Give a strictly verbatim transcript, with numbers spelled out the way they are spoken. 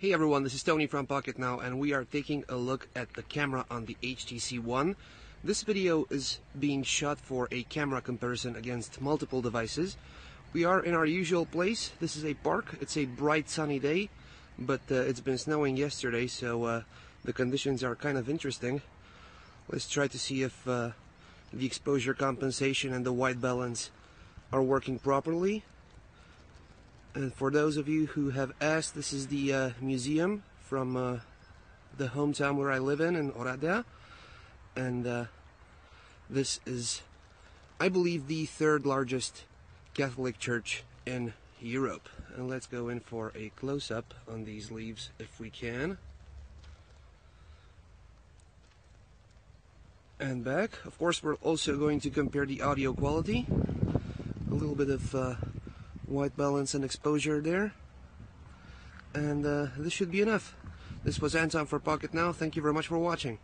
Hey everyone, this is Tony from PocketNow, and we are taking a look at the camera on the H T C One. This video is being shot for a camera comparison against multiple devices. We are in our usual place. This is a park. It's a bright sunny day, but uh, it's been snowing yesterday, so uh, the conditions are kind of interesting. Let's try to see if uh, the exposure compensation and the white balance are working properly. And for those of you who have asked, this is the uh, museum from uh, the hometown where I live in, in Oradea. And uh, this is, I believe, the third largest Catholic church in Europe. And let's go in for a close-up on these leaves if we can. And back. Of course, we're also going to compare the audio quality. A little bit of uh, white balance and exposure there, and uh, this should be enough. This was Anton for PocketNow. Thank you very much for watching.